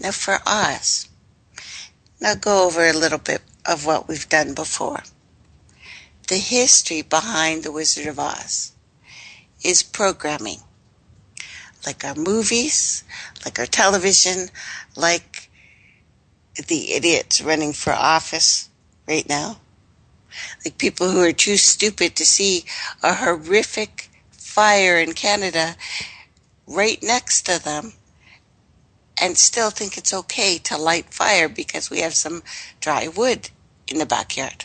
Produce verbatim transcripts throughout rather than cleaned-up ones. Now for Oz. Now go over a little bit of what we've done before. The history behind The Wizard of Oz is programming, like our movies, like our television, like the idiots running for office right now. Like people who are too stupid to see a horrific fire in Canada right next to them and still think it's okay to light fire because we have some dry wood in the backyard.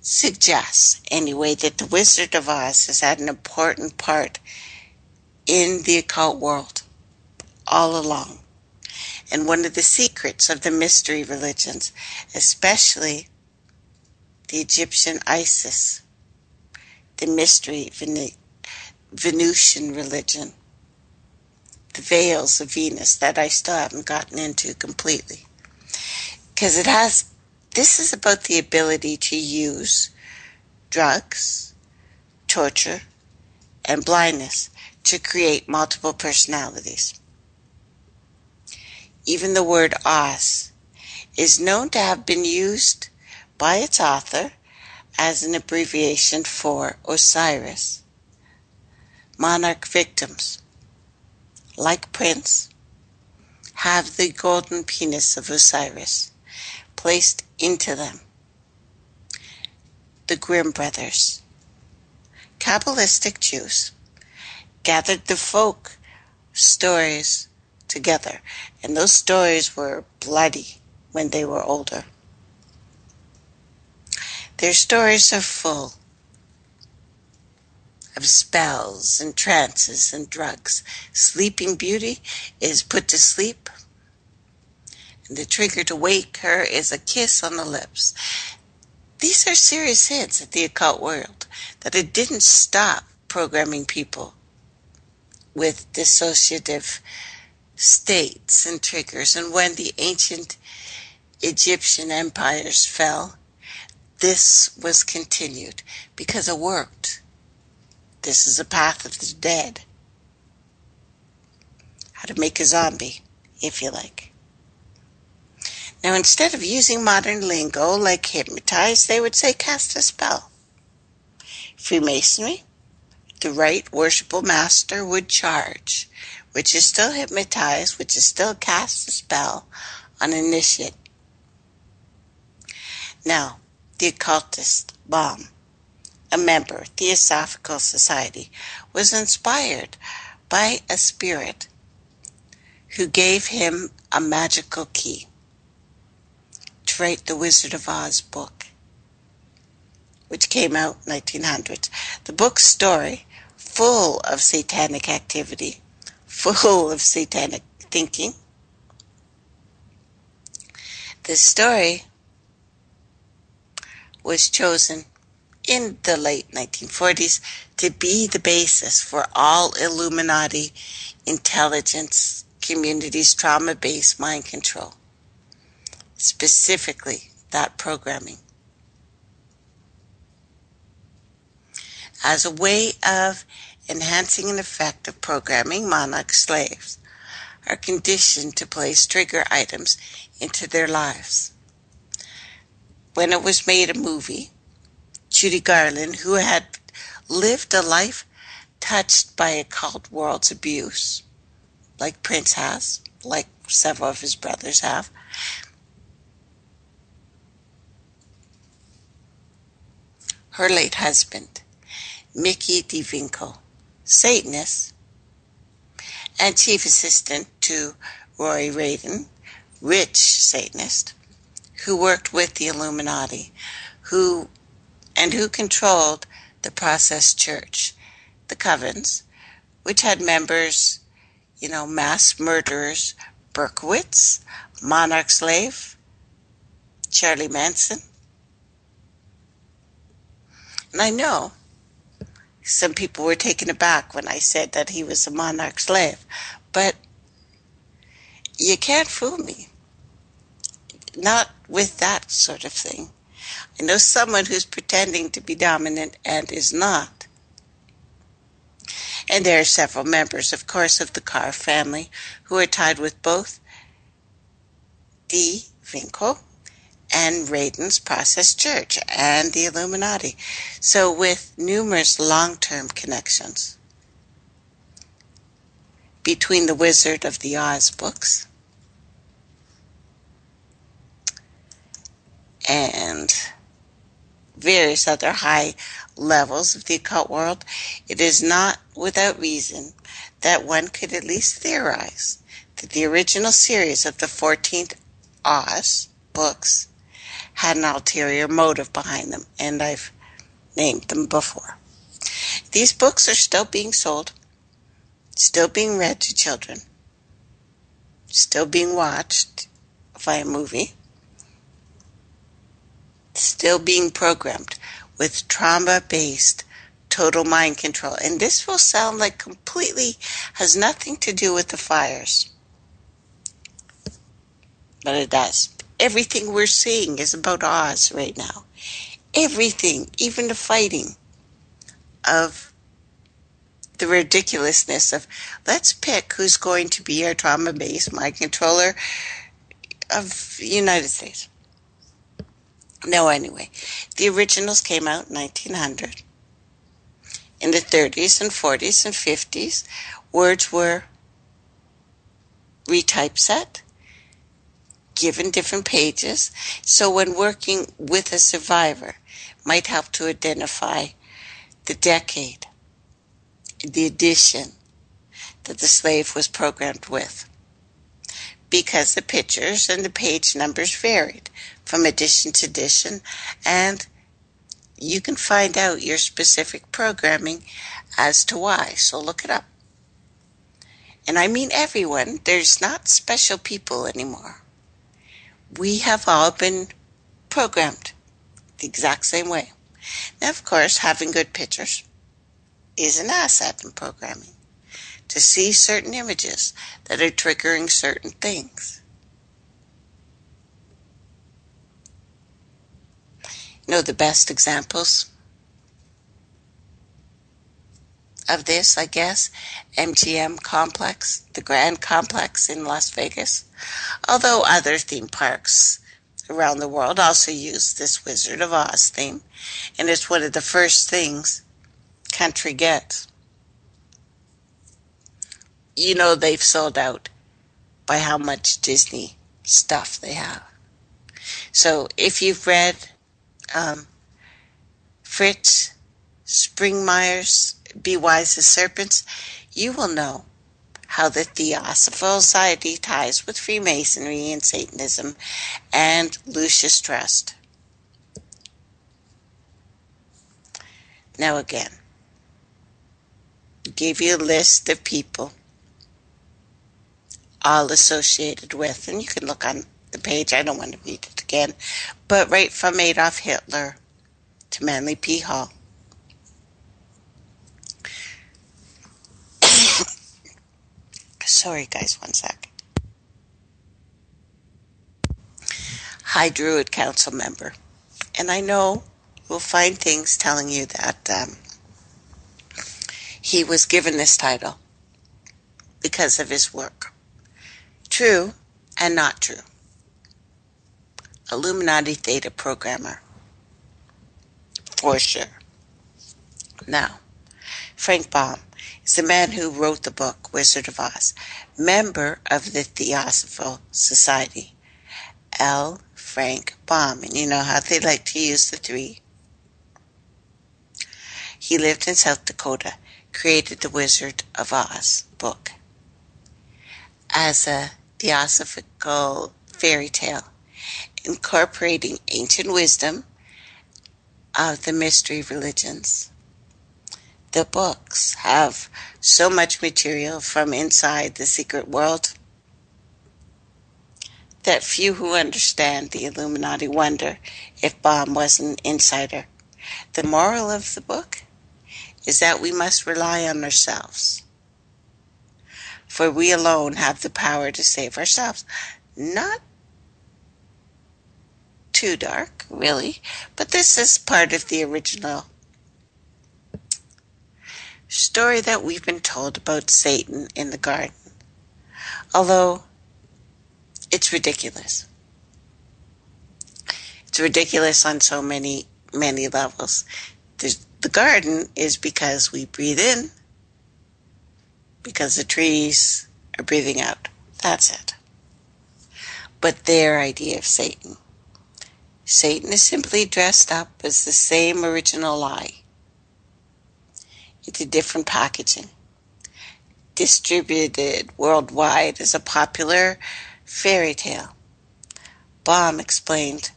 Suggests, anyway, that the Wizard of Oz has had an important part in the occult world all along. And one of the secrets of the mystery religions, especially the Egyptian Isis, the mystery Ven- Venusian religion, the Veils of Venus, that I still haven't gotten into completely. Because it has, this is about the ability to use drugs, torture, and blindness to create multiple personalities. Even the word Oz is known to have been used by its author as an abbreviation for Osiris, monarch victims, like Prince, have the golden penis of Osiris placed into them. The Grimm Brothers, Kabbalistic Jews, gathered the folk stories together, and those stories were bloody when they were older. Their stories are full of spells and trances and drugs. Sleeping Beauty is put to sleep, and the trigger to wake her is a kiss on the lips. These are serious hints at the occult world, that it didn't stop programming people with dissociative states and triggers. And when the ancient Egyptian empires fell, this was continued because it worked. This is a path of the dead. How to make a zombie, if you like. Now, instead of using modern lingo like hypnotize, they would say cast a spell. Freemasonry, the right worshipful master would charge, which is still hypnotized, which is still cast a spell on initiate. Now, the occultist Baum, a member of the Theosophical Society, was inspired by a spirit who gave him a magical key to write the Wizard of Oz book, which came out in the nineteen hundreds. The book's story, full of satanic activity, full of satanic thinking. The story was chosen in the late nineteen forties to be the basis for all Illuminati intelligence communities' trauma-based mind control, specifically that programming, as a way of enhancing an effect of programming. Monarch slaves are conditioned to place trigger items into their lives. When it was made a movie, Judy Garland, who had lived a life touched by occult world's abuse, like Prince has, like several of his brothers have, her late husband, Mickey DeVinko, Satanist, and chief assistant to Roy Radin, rich Satanist, who worked with the Illuminati, who and who controlled the Process Church, the Covens, which had members, you know, mass murderers, Berkowitz, Monarch Slave, Charlie Manson. And I know some people were taken aback when I said that he was a monarch slave, but you can't fool me. Not with that sort of thing. I know someone who's pretending to be dominant and is not. and there are several members, of course, of the Carr family who are tied with both DeVinko and Radin's Process Church and the Illuminati, so with numerous long-term connections between the Wizard of the Oz books and various other high levels of the occult world, it is not without reason that one could at least theorize that the original series of the fourteenth Oz books had an ulterior motive behind them, and I've named them before. These books are still being sold, still being read to children, still being watched via movie, still being programmed with trauma-based total mind control. And this will sound like completely has nothing to do with the fires, but it does. Everything we're seeing is about Oz right now. Everything, even the fighting of the ridiculousness of, let's pick who's going to be our trauma-based mind controller of the United States. No, anyway, the originals came out in nineteen hundred. In the thirties and forties and fifties, words were retypeset, given different pages, so when working with a survivor, might help to identify the decade, the edition that the slave was programmed with, because the pictures and the page numbers varied from edition to edition, and you can find out your specific programming as to why, so look it up. And I mean everyone, there's not special people anymore. We have all been programmed the exact same way. Now, of course, having good pictures is an asset in programming, to see certain images that are triggering certain things. You know, the best examples of this, I guess, M G M complex, the Grand Complex in Las Vegas, although other theme parks around the world also use this Wizard of Oz theme, and it's one of the first things country gets. You know they've sold out by how much Disney stuff they have. So if you've read um, Fritz Springmeier's Be Wise as Serpents, you will know how the Theosophical Society ties with Freemasonry and Satanism and Lucius Trust. Now again, I gave you a list of people all associated with, and you can look on the page, I don't want to read it again, but right from Adolf Hitler to Manly P. Hall. Sorry guys, one sec. High Druid Council member. And I know we'll find things telling you that um, he was given this title because of his work. True and not true. Illuminati Theta Programmer. For sure. Now, Frank Baum is the man who wrote the book Wizard of Oz, member of the Theosophical Society, L. Frank Baum. And you know how they like to use the three. He lived in South Dakota, created the Wizard of Oz book as a theosophical fairy tale, incorporating ancient wisdom of the mystery religions. The books have so much material from inside the secret world that few who understand the Illuminati wonder if Baum was an insider. The moral of the book is that we must rely on ourselves, for we alone have the power to save ourselves. Not too dark, really, but this is part of the original story that we've been told about Satan in the garden, although it's ridiculous. It's ridiculous on so many, many levels. There's, the garden is because we breathe in, because the trees are breathing out. That's it. But their idea of Satan. Satan is simply dressed up as the same original lie. It's a different packaging. Distributed worldwide as a popular fairy tale. Baum explained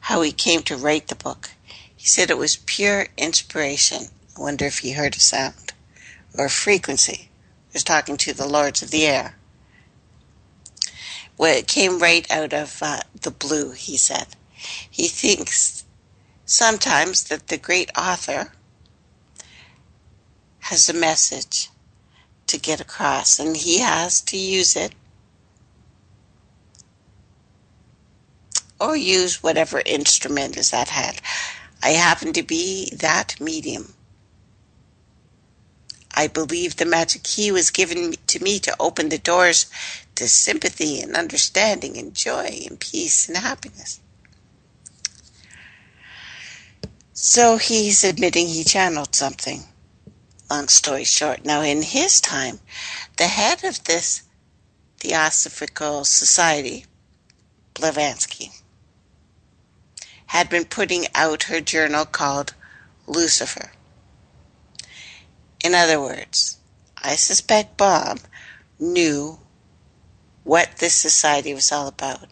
how he came to write the book. He said it was pure inspiration. I wonder if he heard a sound or a frequency. He was talking to the lords of the air. Well, it came right out of uh, the blue, he said. He thinks sometimes that the great author has a message to get across, and he has to use it or use whatever instrument is at hand. I happen to be that medium. I believe the magic key was given to me to open the doors to sympathy and understanding and joy and peace and happiness. So he's admitting he channeled something. Long story short. Now, in his time, the head of this Theosophical Society, Blavatsky, had been putting out her journal called Lucifer. In other words, I suspect Baum knew what this society was all about,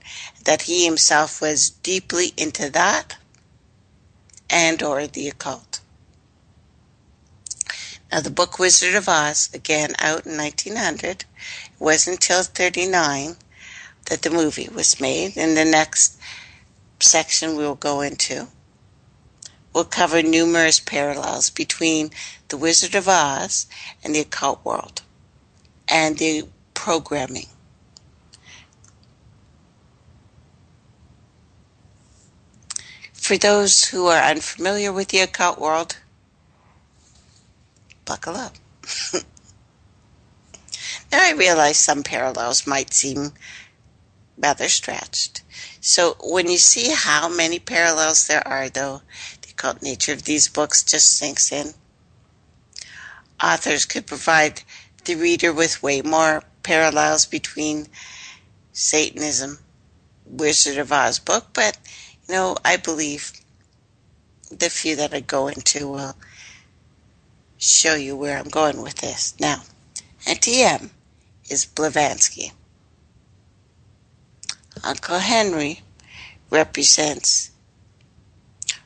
that he himself was deeply into that and or the occult. Now, the book Wizard of Oz, again out in nineteen hundred, it wasn't until thirty-nine that the movie was made, and the next section we'll go into will cover numerous parallels between the Wizard of Oz and the occult world and the programming. For those who are unfamiliar with the occult world, buckle up. Now, I realize some parallels might seem rather stretched. So when you see how many parallels there are, though, the occult nature of these books just sinks in. Authors could provide the reader with way more parallels between Satanism, Wizard of Oz book, but, you know, I believe the few that I go into will show you where I'm going with this. Now, N T M is Blavatsky. Uncle Henry represents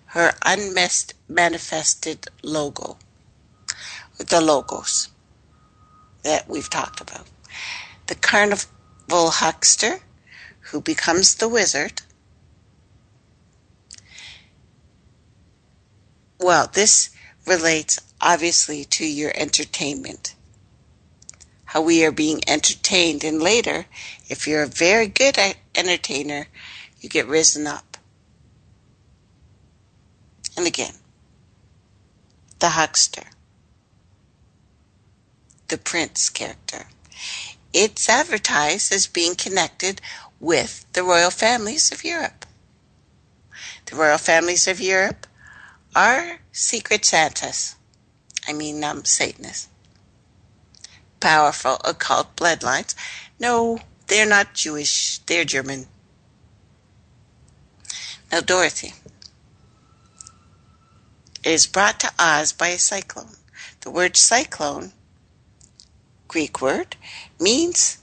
her unmanifested logo, the logos that we've talked about. The carnival huckster who becomes the wizard. Well, this relates obviously to your entertainment, how we are being entertained, and later, if you're a very good entertainer, you get risen up. And again, the huckster, the prince character. It's advertised as being connected with the royal families of Europe. The royal families of Europe are secret Santas, I mean um, Satanists, powerful occult bloodlines. No, they're not Jewish, they're German. Now, Dorothy is brought to Oz by a cyclone. The word cyclone, Greek word, means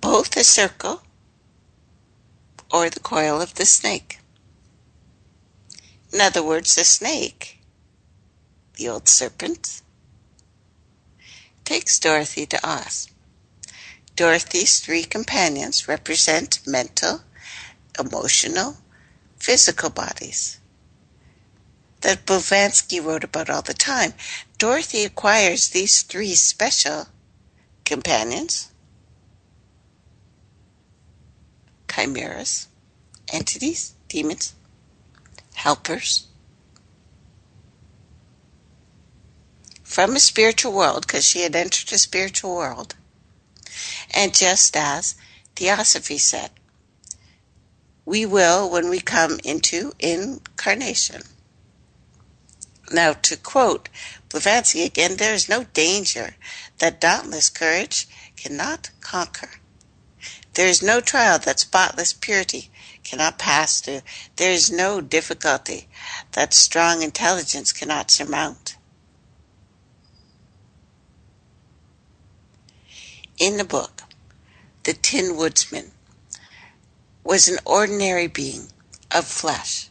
both a circle or the coil of the snake. In other words, the snake, the old serpent, takes Dorothy to Oz. Dorothy's three companions represent mental, emotional, physical bodies that Blavatsky wrote about all the time. Dorothy acquires these three special companions, chimeras, entities, demons, helpers, from a spiritual world, because she had entered the spiritual world. And just as Theosophy said, we will when we come into incarnation. Now, to quote Blavatsky again, there is no danger that dauntless courage cannot conquer. There is no trial that spotless purity cannot pass through. There is no difficulty that strong intelligence cannot surmount. In the book, the Tin Woodsman was an ordinary being of flesh,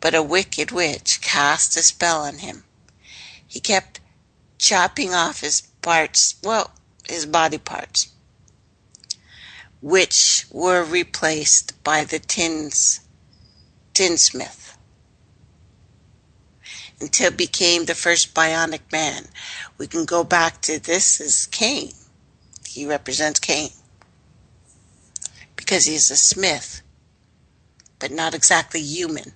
but a wicked witch cast a spell on him. He kept chopping off his parts, well, his body parts, which were replaced by the tins, tinsmith, until became the first bionic man. We can go back to this as Cain. He represents Cain, because he's a smith, but not exactly human.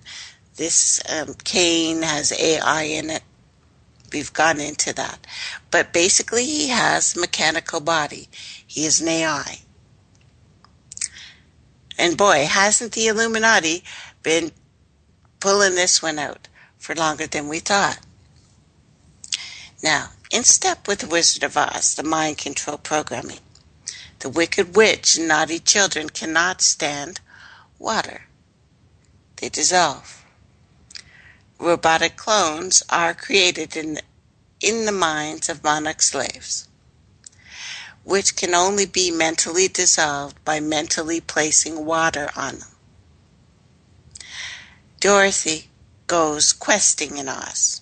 This um, Cain has A I in it. We've gone into that. But basically he has a mechanical body. He is an A I. And boy, hasn't the Illuminati been pulling this one out for longer than we thought. Now, in step with the Wizard of Oz, the mind control programming, the wicked witch and naughty children cannot stand water. They dissolve. Robotic clones are created in, in the minds of monarch slaves, which can only be mentally dissolved by mentally placing water on them. Dorothy goes questing in Oz.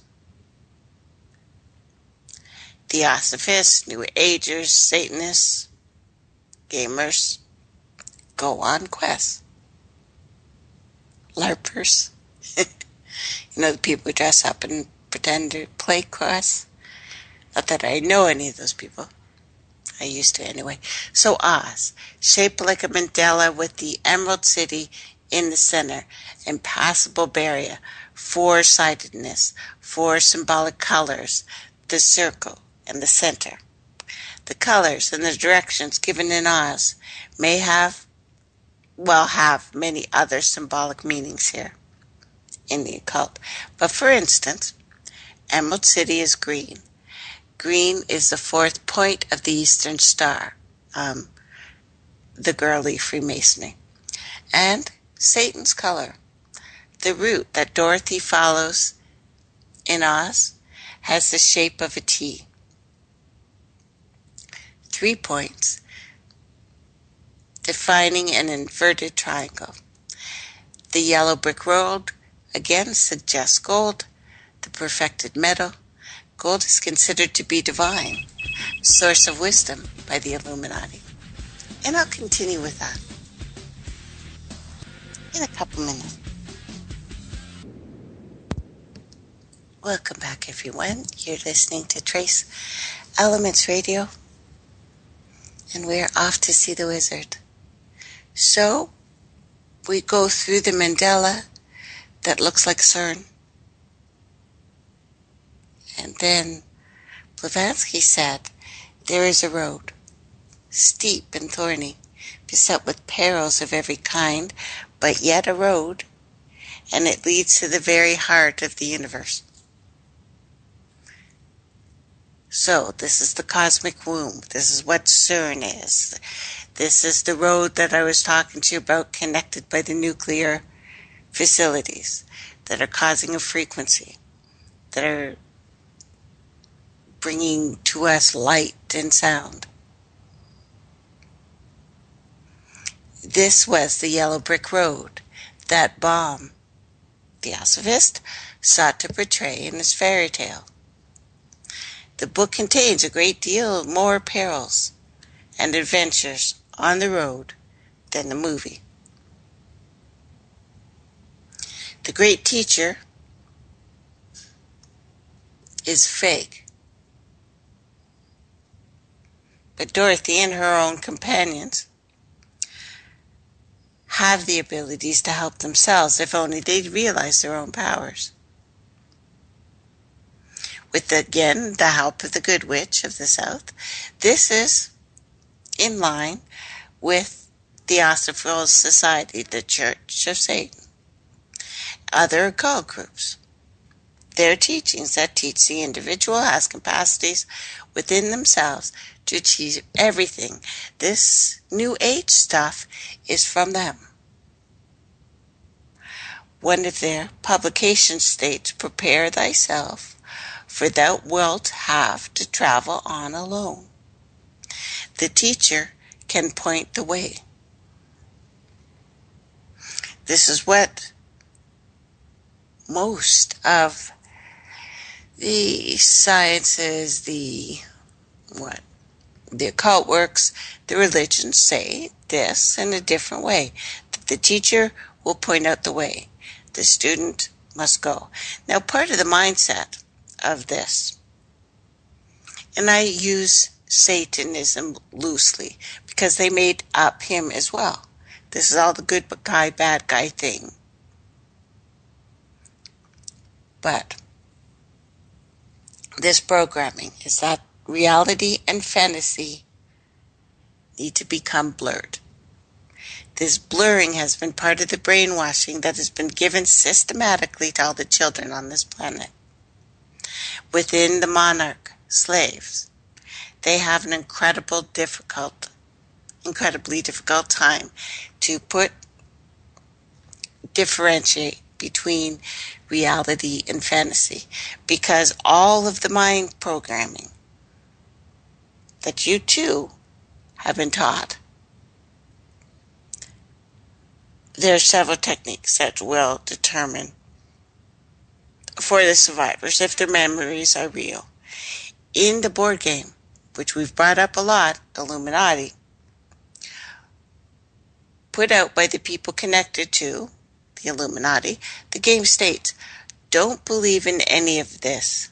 Theosophists, New Agers, Satanists, gamers go on quests. LARPers. You know, the people who dress up and pretend to play quests. Not that I know any of those people. I used to anyway. So Oz, shaped like a mandala with the Emerald City in the center, impassable barrier, four-sidedness, four symbolic colors, the circle and the center. The colors and the directions given in Oz may have, well, have many other symbolic meanings here in the occult. But for instance, Emerald City is green. Green is the fourth point of the Eastern Star, um, the girly Freemasonry. And Satan's color, the root that Dorothy follows in Oz, has the shape of a T. Three points, defining an inverted triangle. The yellow brick road, again, suggests gold, the perfected metal. Gold is considered to be divine, source of wisdom by the Illuminati. And I'll continue with that in a couple minutes. Welcome back, everyone. You're listening to Trace Elements Radio, and we're off to see the wizard. So, we go through the mandala that looks like CERN. And then Blavatsky said, there is a road, steep and thorny, beset with perils of every kind, but yet a road, and it leads to the very heart of the universe. So this is the cosmic womb. This is what CERN is. This is the road that I was talking to you about, connected by the nuclear facilities that are causing a frequency, that are bringing to us light and sound. This was the yellow brick road that Baum, theosophist, sought to portray in his fairy tale. The book contains a great deal more perils and adventures on the road than the movie. The great teacher is fake. But Dorothy and her own companions have the abilities to help themselves if only they realize their own powers. with, again, the help of the Good Witch of the South. This is in line with the Theosophical Society, the Church of Satan, other occult groups. Their teachings that teach the individual has capacities within themselves to achieve everything. This New Age stuff is from them. One of their publications states, "Prepare thyself, for thou wilt have to travel on alone." The teacher can point the way. This is what most of the sciences, the what, the occult works, the religions say this in a different way. That the teacher will point out the way. The student must go. Now, part of the mindset of this, and I use Satanism loosely because they made up him as well. This is all the good guy, bad guy thing. But this programming is that reality and fantasy need to become blurred. This blurring has been part of the brainwashing that has been given systematically to all the children on this planet. Within the monarch slaves, they have an incredible difficult, incredibly difficult time to put, differentiate between reality and fantasy, because all of the mind programming that you too have been taught. There are several techniques that will determine for the survivors if their memories are real. In the board game, which we've brought up a lot, Illuminati, put out by the people connected to the Illuminati, the game states, don't believe in any of this.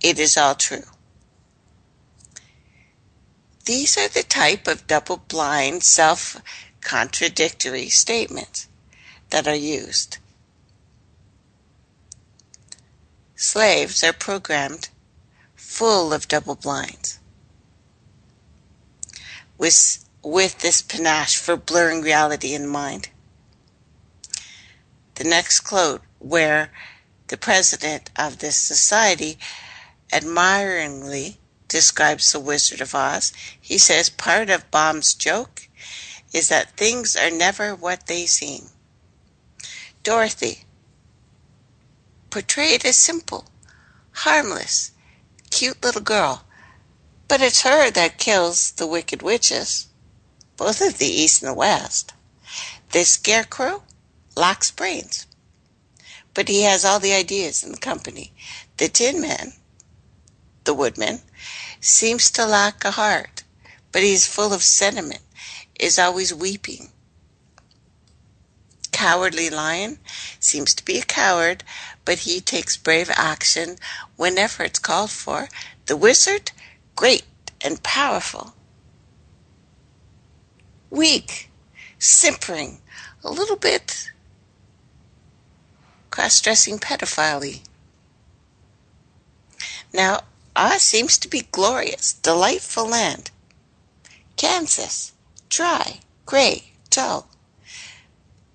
It is all true. These are the type of double-blind, self-contradictory statements that are used. Slaves are programmed full of double blinds, with, with this panache for blurring reality in mind. The next quote, where the president of this society admiringly describes the Wizard of Oz, he says, part of Baum's joke is that things are never what they seem. Dorothy, portrayed as simple, harmless, cute little girl, but it's her that kills the wicked witches, both of the East and the West. This scarecrow lacks brains, but he has all the ideas in the company. The Tin Man, the Woodman, seems to lack a heart, but he's full of sentiment, is always weeping. Cowardly Lion seems to be a coward, but he takes brave action whenever it's called for. The Wizard, great and powerful, weak, simpering, a little bit cross-dressing pedophile-y. Now, Oz seems to be glorious, delightful land. Kansas, dry, gray, dull.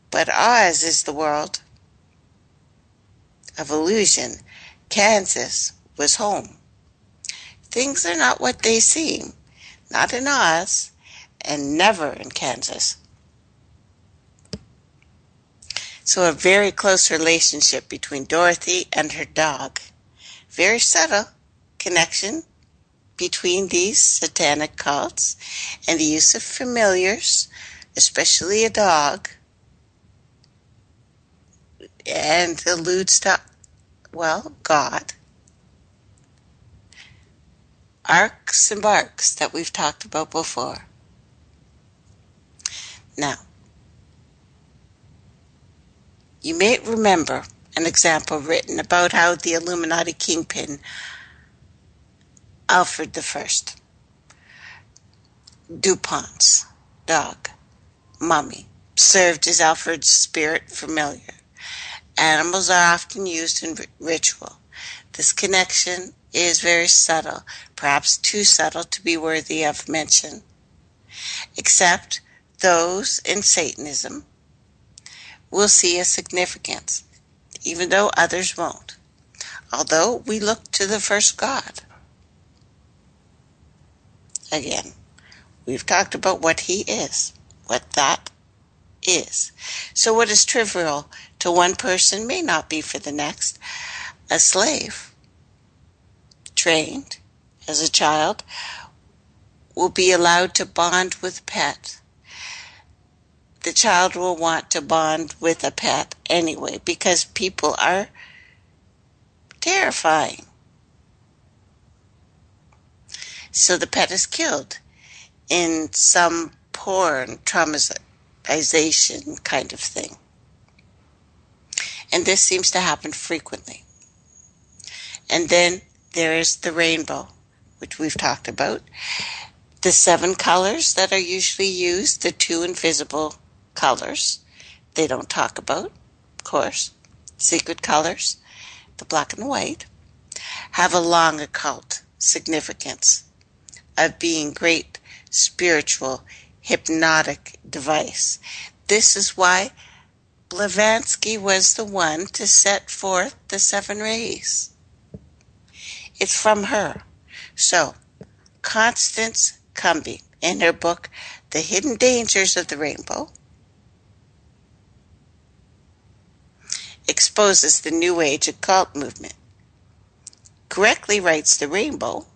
But Oz is the world of illusion. Kansas was home. Things are not what they seem, not in Oz, and never in Kansas. So a very close relationship between Dorothy and her dog. Very subtle connection between these satanic cults and the use of familiars, especially a dog, and alludes to, well, God. Arcs and barks that we've talked about before. Now, you may remember an example written about how the Illuminati kingpin, Alfred the First, DuPont's dog, Mummy, served as Alfred's spirit familiar. Animals are often used in ritual. The This connection is very subtle, perhaps too subtle to be worthy of mention. Except those in Satanism will see a significance, even though others won't, although we look to the first God. Again, we've talked about what he is, what that is. So what is trivial to one person may not be for the next. A slave, trained as a child, will be allowed to bond with a pet. The child will want to bond with a pet anyway, because people are terrifying. So the pet is killed in some porn traumatization kind of thing. And this seems to happen frequently. And then there is the rainbow, which we've talked about. The seven colors that are usually used, the two invisible colors they don't talk about, of course, secret colors, the black and white, have a long occult significance of being great spiritual hypnotic device. This is why Blavatsky was the one to set forth the seven rays. It's from her. So, Constance Cumby, in her book, The Hidden Dangers of the Rainbow, exposes the New Age occult movement, correctly writes the rainbow,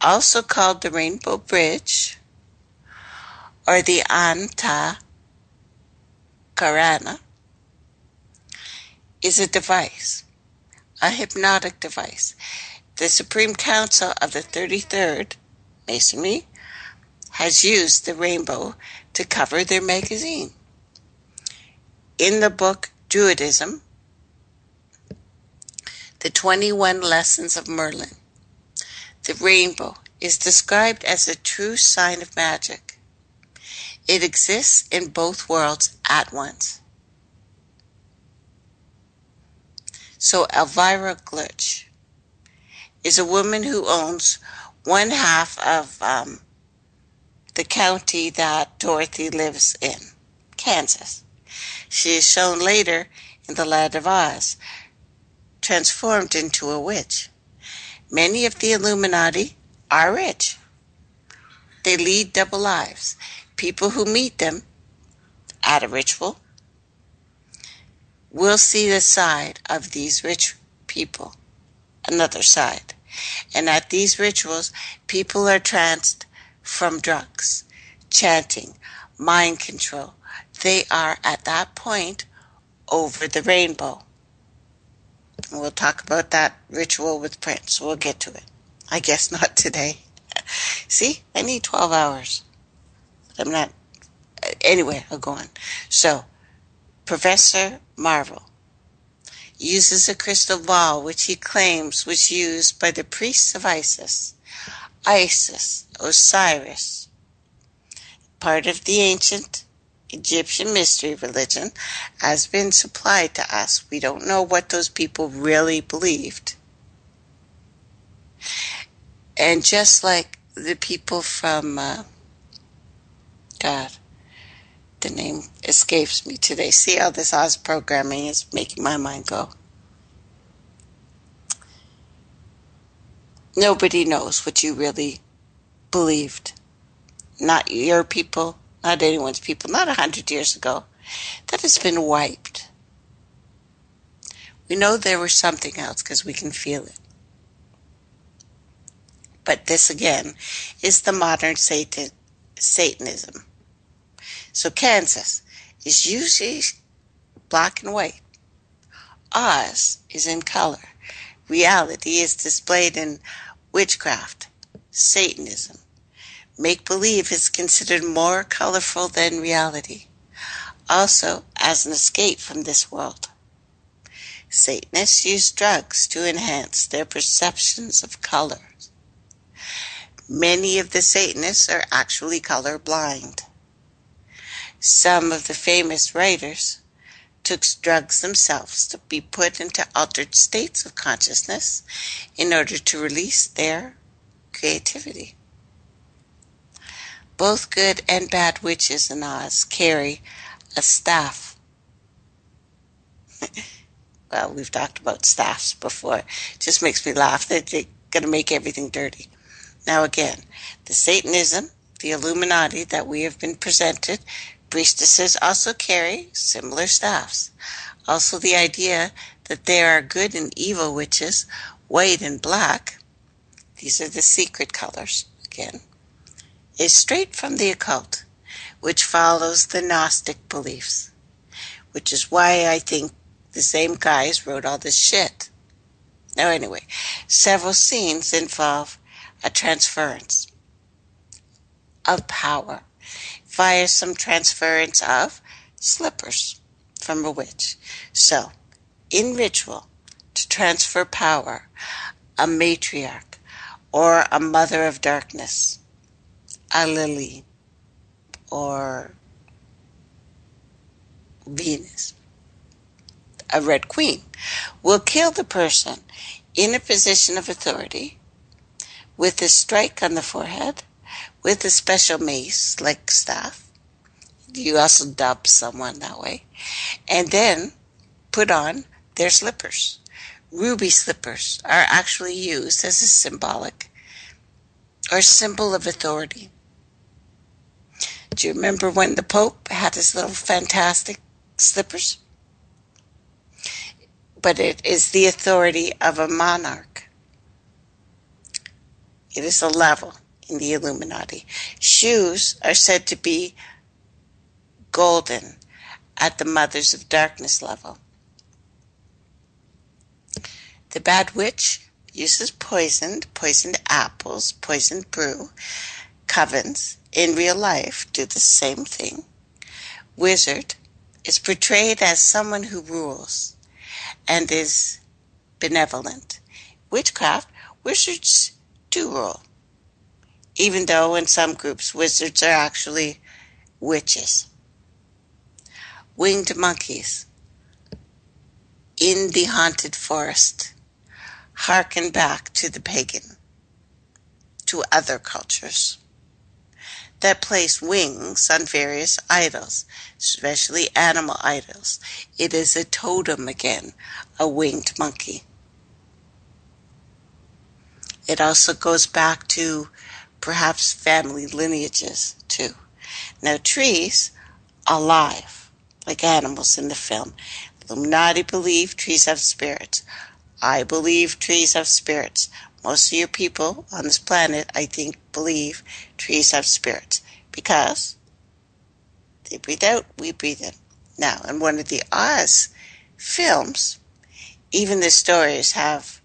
also called the Rainbow Bridge, or the Anta Karana, is a device, a hypnotic device. The Supreme Council of the thirty-third Masonry has used the rainbow to cover their magazine. In the book Druidism, The twenty-one Lessons of Merlin, the rainbow is described as a true sign of magic. It exists in both worlds at once. So Elvira Glitch is a woman who owns one half of um, the county that Dorothy lives in, Kansas. She is shown later in The Land of Oz, transformed into a witch. Many of the Illuminati are rich. They lead double lives. People who meet them at a ritual will see the side of these rich people, another side. And at these rituals, people are tranced from drugs, chanting, mind control. They are at that point over the rainbow. And we'll talk about that ritual with Prince. We'll get to it. I guess not today. See, I need twelve hours. I'm not, anyway, I'll go on. So, Professor Marvel uses a crystal ball which he claims was used by the priests of Isis, Isis, Osiris, part of the ancient Egyptian mystery religion, has been supplied to us. We don't know what those people really believed. And just like the people from, uh, God, the name escapes me today. See how this Oz programming is making my mind go. Nobody knows what you really believed. Not your people, not anyone's people, not a hundred years ago. That has been wiped. We know there was something else because we can feel it. But this again is the modern Satan, Satanism. So Kansas is usually black and white. Oz is in color. Reality is displayed in witchcraft, Satanism. Make-believe is considered more colorful than reality, also as an escape from this world. Satanists use drugs to enhance their perceptions of color. Many of the Satanists are actually colorblind. Some of the famous writers took drugs themselves to be put into altered states of consciousness in order to release their creativity. Both good and bad witches in Oz carry a staff. Well, we've talked about staffs before. It just makes me laugh. They're, they're going to make everything dirty. Now again, the Satanism, the Illuminati that we have been presented, priestesses also carry similar staffs. Also the idea that there are good and evil witches, white and black, these are the secret colors, again, is straight from the occult, which follows the Gnostic beliefs, which is why I think the same guys wrote all this shit. Now anyway, several scenes involve a transference of power via some transference of slippers from a witch. So, in ritual, to transfer power, a matriarch or a mother of darkness, a Lily or Venus, a red queen, will kill the person in a position of authority with a strike on the forehead, with a special mace, like staff. You also dub someone that way. And then put on their slippers. Ruby slippers are actually used as a symbolic or symbol of authority. Do you remember when the Pope had his little fantastic slippers? But it is the authority of a monarch. It is a level in the Illuminati. Shoes are said to be golden at the Mothers of Darkness level. The Bad Witch uses poisoned, poisoned apples, poisoned brew. Covens in real life do the same thing. Wizard is portrayed as someone who rules and is benevolent. Witchcraft, wizards do rule, even though in some groups wizards are actually witches. Winged monkeys in the haunted forest harken back to the pagan, to other cultures that place wings on various idols, especially animal idols. It is a totem again, a winged monkey. It also goes back to perhaps family lineages too. Now trees are alive, like animals in the film. Illuminati believe trees have spirits. I believe trees have spirits. Most of your people on this planet, I think, believe trees have spirits because they breathe out, we breathe in. Now, in one of the Oz films, even the stories have,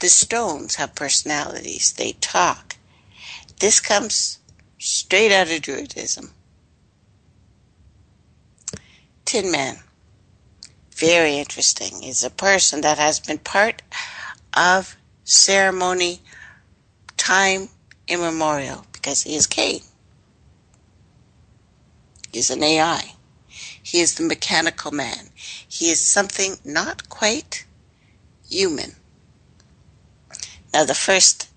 the stones have personalities. They talk. This comes straight out of Druidism. Tin Man. Very interesting. He's a person that has been part of ceremony time immemorial because he is Cain. He's an A I. He is the mechanical man. He is something not quite human. Now the first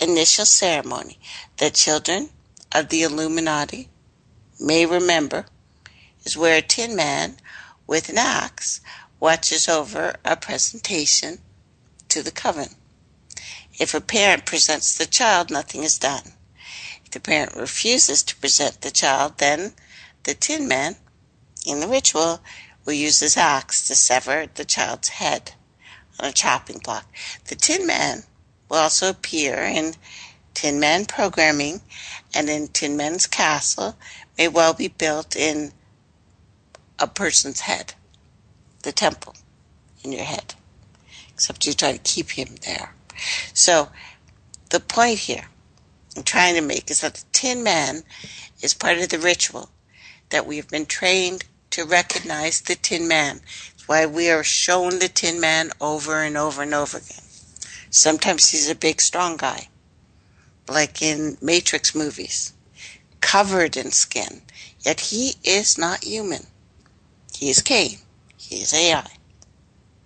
initial ceremony that children of the Illuminati may remember is where a tin man with an axe watches over a presentation to the coven. If a parent presents the child, nothing is done. If the parent refuses to present the child, then the tin man in the ritual will use his axe to sever the child's head on a chopping block. The tin man will also appear in Tin Man programming and in Tin Man's castle may well be built in a person's head, the temple in your head, except you try to keep him there. So the point here I'm trying to make is that the Tin Man is part of the ritual that we have been trained to recognize the Tin Man. It's why we are shown the Tin Man over and over and over again. Sometimes he's a big, strong guy, like in Matrix movies, covered in skin, yet he is not human. He is Cain. He's A I.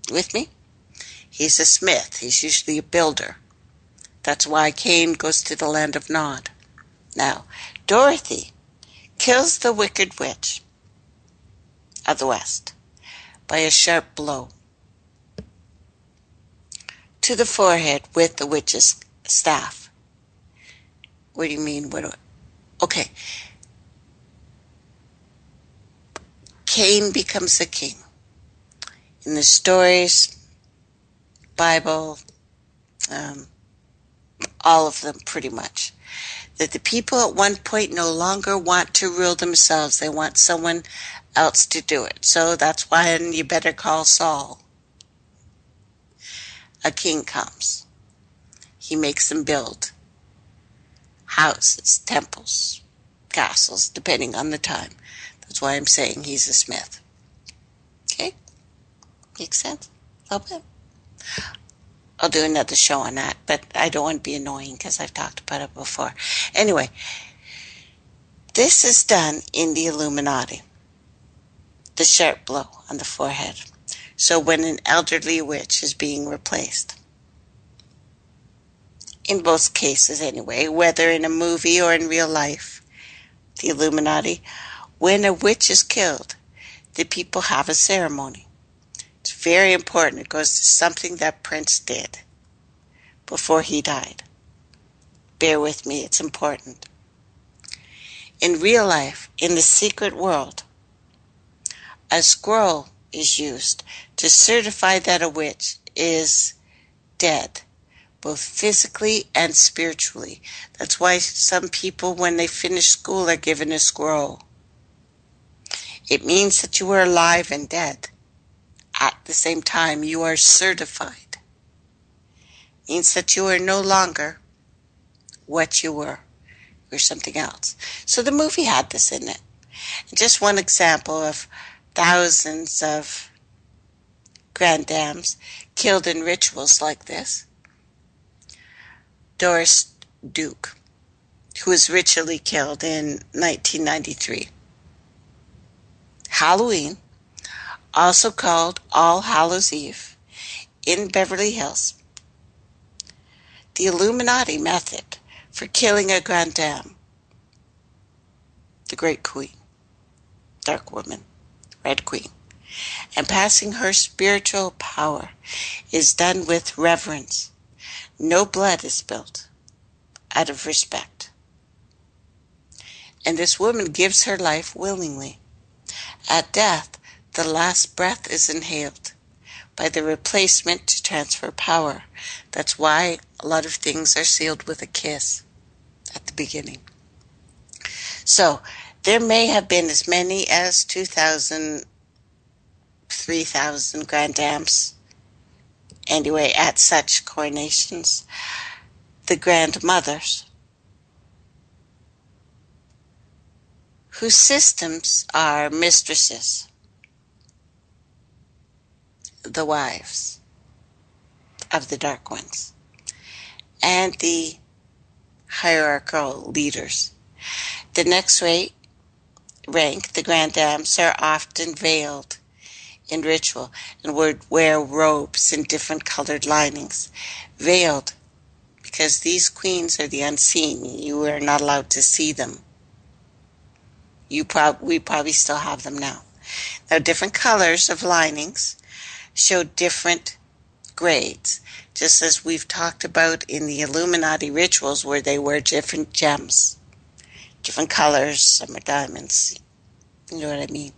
You with me? He's a smith. He's usually a builder. That's why Cain goes to the land of Nod. Now, Dorothy kills the wicked witch of the West by a sharp blow to the forehead with the witch's staff. What do you mean? What? Do I, okay. Cain becomes a king. In the stories, Bible, um, all of them pretty much, that the people at one point no longer want to rule themselves. They want someone else to do it. So that's why you better call Saul. A king comes. He makes them build houses, temples, castles, depending on the time. That's why I'm saying he's a smith. Okay? Makes sense? A little bit. I'll do another show on that, but I don't want to be annoying because I've talked about it before. Anyway, this is done in the Illuminati. The sharp blow on the forehead. So when an elderly witch is being replaced. In both cases anyway, whether in a movie or in real life, the Illuminati, when a witch is killed, the people have a ceremony. It's very important. It goes to something that Prince did before he died. Bear with me, it's important. In real life, in the secret world, a scroll is used to certify that a witch is dead, both physically and spiritually. That's why some people, when they finish school, are given a scroll. It means that you are alive and dead. At the same time, you are certified. It means that you are no longer what you were. You're something else. So the movie had this in it. And just one example of thousands of grandams killed in rituals like this. Doris Duke, who was ritually killed in nineteen ninety-three. Halloween, also called All Hallows Eve, in Beverly Hills. The Illuminati method for killing a grand dame, the great queen, dark woman, red queen, and passing her spiritual power is done with reverence. No blood is spilled, out of respect. And this woman gives her life willingly. At death, the last breath is inhaled by the replacement to transfer power. That's why a lot of things are sealed with a kiss at the beginning. So there may have been as many as two thousand, three thousand grandams. Anyway, at such coronations, the grandmothers, whose systems are mistresses, the wives of the dark ones, and the hierarchical leaders. The next rank, the grandams, are often veiled in ritual and would wear robes in different colored linings. Veiled because these queens are the unseen. You are not allowed to see them. You prob- we probably still have them now. Now, different colors of linings show different grades, just as we've talked about in the Illuminati rituals where they wear different gems, different colors, some are diamonds, you know what I mean?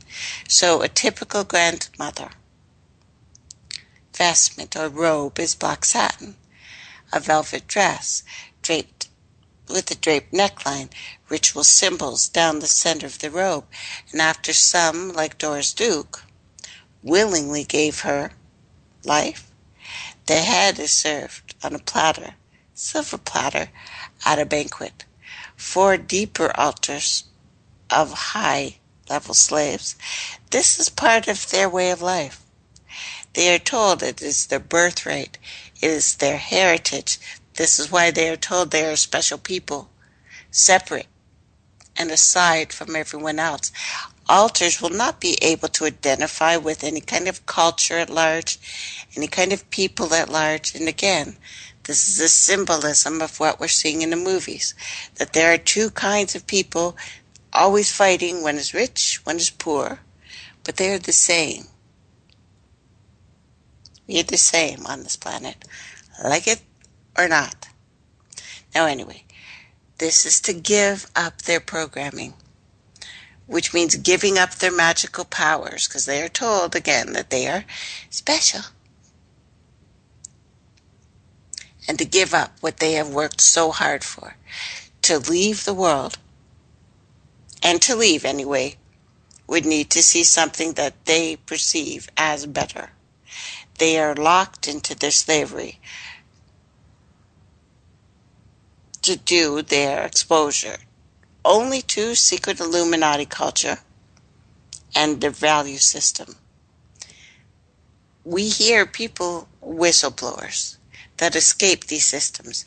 So a typical grandmother vestment or robe is black satin, a velvet dress draped with a draped neckline, ritual symbols down the center of the robe, and after some, like Doris Duke, willingly gave her life, the head is served on a platter, silver platter, at a banquet. For deeper altars of high-level slaves, this is part of their way of life. They are told it is their birthright, it is their heritage. This is why they are told they are special people, separate and aside from everyone else. alters will not be able to identify with any kind of culture at large, any kind of people at large. And again, this is a symbolism of what we're seeing in the movies, that there are two kinds of people always fighting, one is rich, one is poor, but they are the same. We are the same on this planet, like it or not. Now anyway, this is to give up their programming, which means giving up their magical powers, because they are told, again, that they are special. And to give up what they have worked so hard for, to leave the world, and to leave anyway, would need to see something that they perceive as better. They are locked into their slavery to do their exposure only to secret Illuminati culture and their value system. We hear people, whistleblowers, that escape these systems.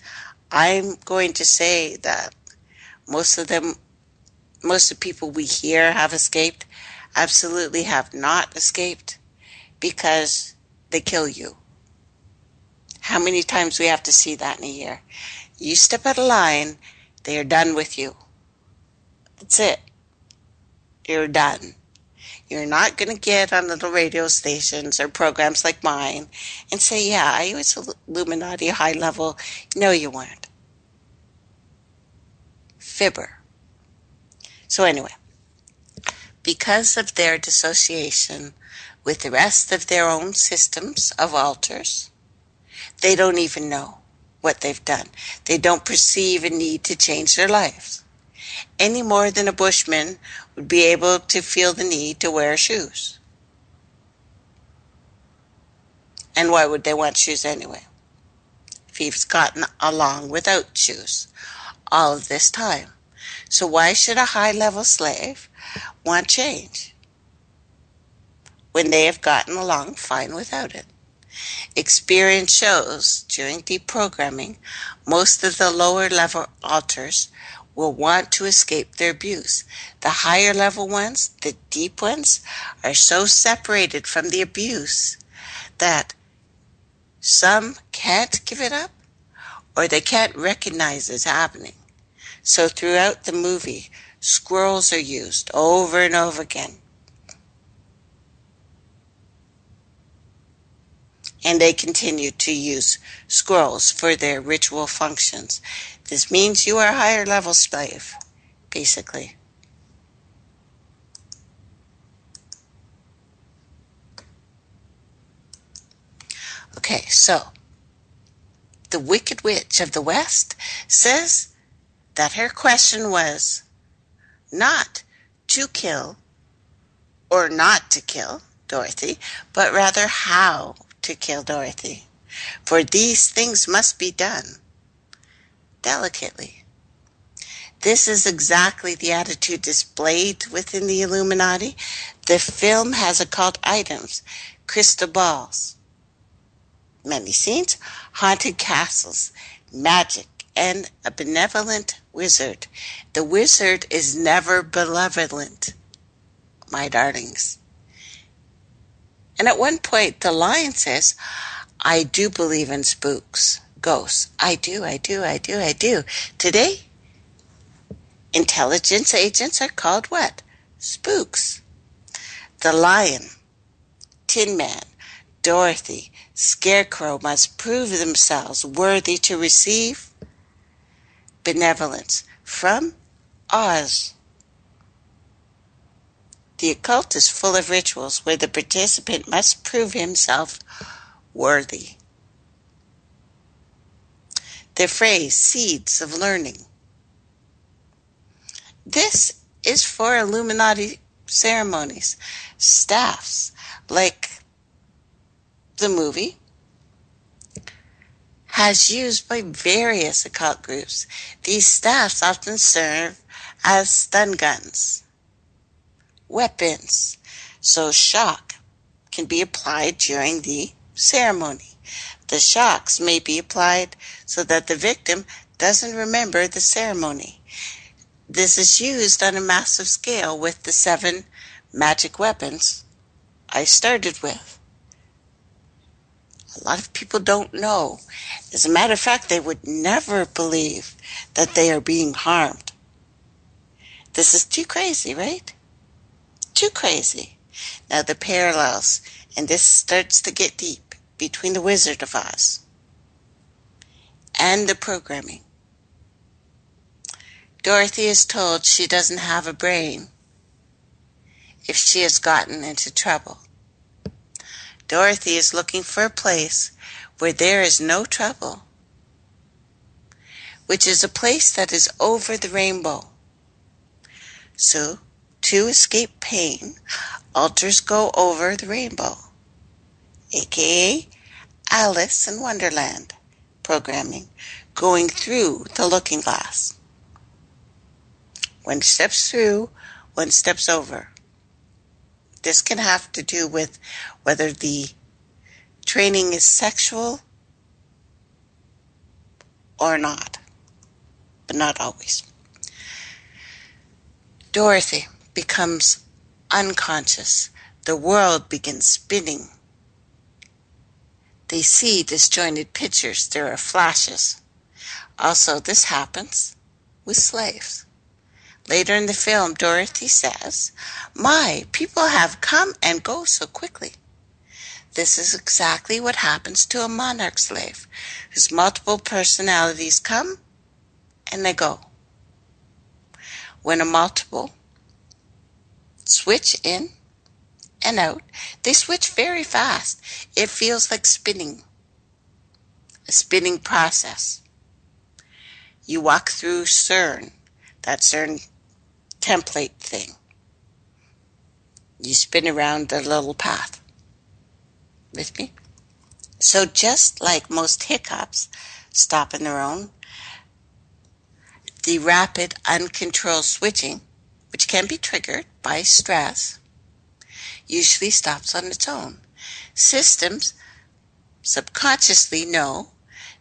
I'm going to say that most of them, most of the people we hear have escaped, absolutely have not escaped, because they kill you. How many times do we have to see that in a year? You step out of line, they are done with you. That's it. You're done. You're not going to get on little radio stations or programs like mine and say, yeah, I was Illuminati high level. No, you weren't. Fibber. So anyway, because of their dissociation with the rest of their own systems of altars, they don't even know what they've done. They don't perceive a need to change their lives, any more than a bushman would be able to feel the need to wear shoes. And why would they want shoes anyway, if he's gotten along without shoes all of this time? So why should a high-level slave want change when they have gotten along fine without it? Experience shows during deprogramming, most of the lower-level altars will want to escape their abuse. The higher level ones, the deep ones, are so separated from the abuse that some can't give it up or they can't recognize it's happening. So throughout the movie, squirrels are used over and over again. And they continue to use squirrels for their ritual functions. This means you are a higher level slave, basically. Okay, so the Wicked Witch of the West says that her question was not to kill or not to kill Dorothy, but rather how to kill Dorothy. For these things must be done delicately. This is exactly the attitude displayed within the Illuminati. The film has occult items, crystal balls, many scenes, haunted castles, magic, and a benevolent wizard. The wizard is never malevolent, my darlings. And at one point, the lion says, I do believe in spooks. Ghosts. I do, I do, I do, I do. Today, intelligence agents are called what? Spooks. The Lion, Tin Man, Dorothy, Scarecrow must prove themselves worthy to receive benevolence from Oz. The occult is full of rituals where the participant must prove himself worthy. The phrase, seeds of learning. This is for Illuminati ceremonies, staffs, like the movie has used by various occult groups. These staffs often serve as stun guns, weapons, so shock can be applied during the ceremony. The shocks may be applied so that the victim doesn't remember the ceremony. This is used on a massive scale with the seven magic weapons I started with. A lot of people don't know. As a matter of fact, they would never believe that they are being harmed. This is too crazy, right? Too crazy. Now the parallels, and this starts to get deep, between the Wizard of Oz and the programming. Dorothy is told she doesn't have a brain if she has gotten into trouble. Dorothy is looking for a place where there is no trouble, which is a place that is over the rainbow. So, to escape pain, altars go over the rainbow, aka Alice in Wonderland programming, going through the looking glass. One steps through, one steps over. This can have to do with whether the training is sexual or not, but not always. Dorothy becomes unconscious. The world begins spinning. They see disjointed pictures. There are flashes. Also, this happens with slaves. Later in the film, Dorothy says, "My people have come and go so quickly." This is exactly what happens to a monarch slave, whose multiple personalities come and they go. When a multiple switch in and out, they switch very fast. It feels like spinning, a spinning process. You walk through CERN, that CERN template thing. You spin around the little path. With me? So just like most hiccups stop on their own, the rapid uncontrolled switching, which can be triggered by stress, usually stops on its own. Systems subconsciously know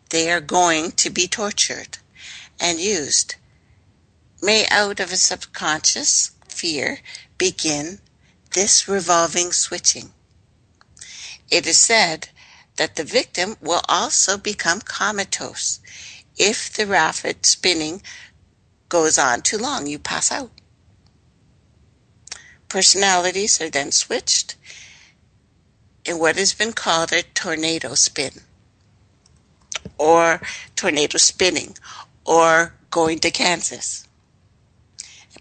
they are going to be tortured and used. May, out of a subconscious fear, begin this revolving switching. It is said that the victim will also become comatose if the rapid spinning goes on too long. You pass out. Personalities are then switched in what has been called a tornado spin, or tornado spinning, or going to Kansas.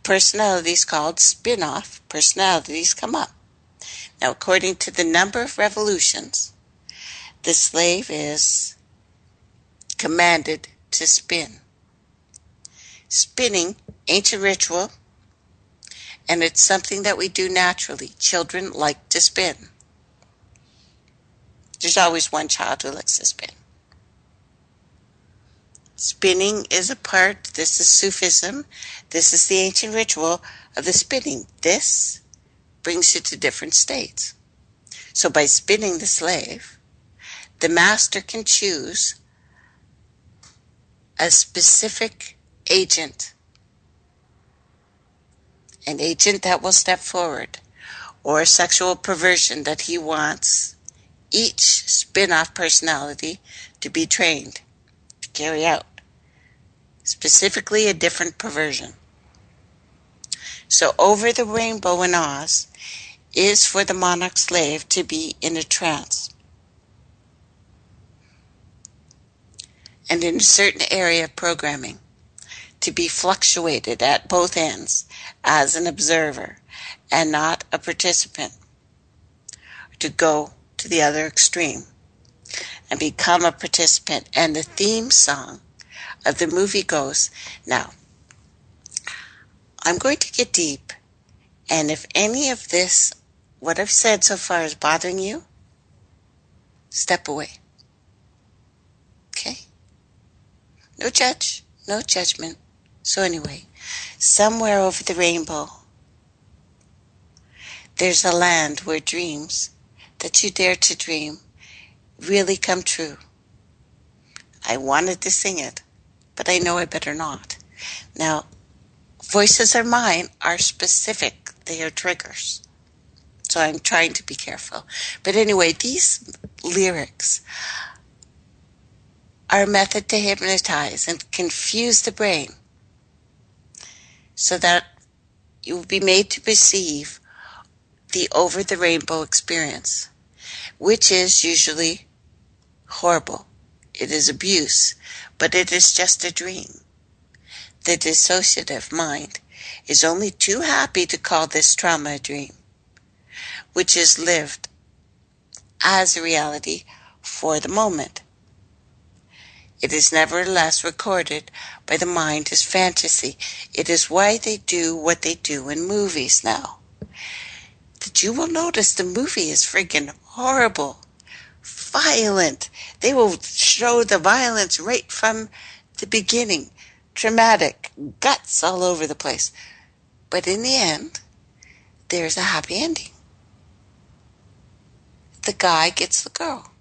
Personalities called spin-off personalities come up. Now, according to the number of revolutions, the slave is commanded to spin. Spinning, ancient ritual, and it's something that we do naturally. Children like to spin. There's always one child who likes to spin. Spinning is a part, this is Sufism, this is the ancient ritual of the spinning. This brings you to different states. So by spinning the slave, the master can choose a specific agent, an agent that will step forward, or a sexual perversion that he wants each spin-off personality to be trained, carry out, specifically a different perversion. So over the rainbow in Oz is for the monarch slave to be in a trance. And in a certain area of programming, to be fluctuated at both ends as an observer and not a participant, to go to the other extreme and become a participant. And the theme song of the movie goes, now, I'm going to get deep, and if any of this, what I've said so far, is bothering you, step away. Okay? No judge, no judgment. So anyway, somewhere over the rainbow, there's a land where dreams that you dare to dream really come true. I wanted to sing it, but I know I better not. Now, voices in mine are specific. They are triggers. So I'm trying to be careful. But anyway, these lyrics are a method to hypnotize and confuse the brain so that you will be made to perceive the over-the-rainbow experience, which is usually horrible. It is abuse, but it is just a dream. The dissociative mind is only too happy to call this trauma a dream, which is lived as a reality for the moment. It is nevertheless recorded by the mind as fantasy. It is why they do what they do in movies now. That you will notice the movie is freaking horrible, violent. They will show the violence right from the beginning. Traumatic, guts all over the place. But in the end, there's a happy ending. The guy gets the girl.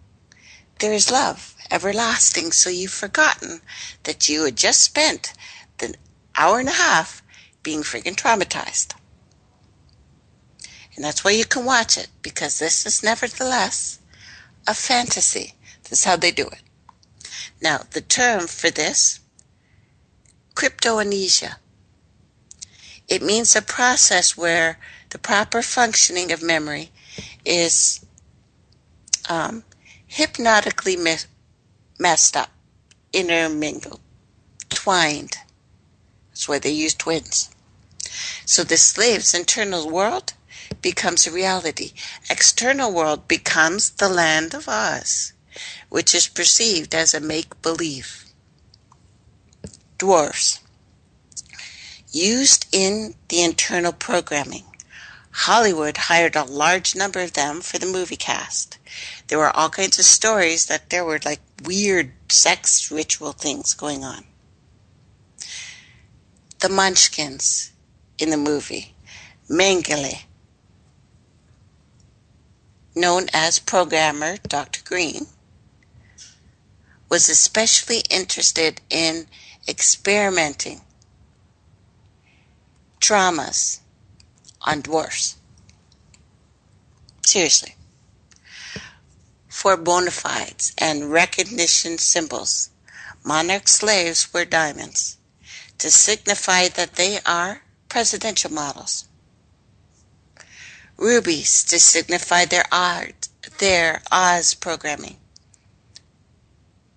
There is love. Everlasting, so you've forgotten that you had just spent the hour and a half being freaking traumatized. And that's why you can watch it, because this is nevertheless a fantasy. That's how they do it. Now, the term for this, crypto-amnesia. It means a process where the proper functioning of memory is um, hypnotically mis- messed up, intermingled, twined. That's why they use twins. So the slave's internal world becomes a reality. External world becomes the land of Oz, which is perceived as a make-believe. Dwarfs, used in the internal programming. Hollywood hired a large number of them for the movie cast. There were all kinds of stories that there were like weird sex ritual things going on. The Munchkins in the movie, Mengele, known as programmer Doctor Green, was especially interested in experimenting traumas on dwarfs. Seriously. For bona fides and recognition symbols, monarch slaves wear diamonds to signify that they are presidential models. Rubies to signify their art, their Oz programming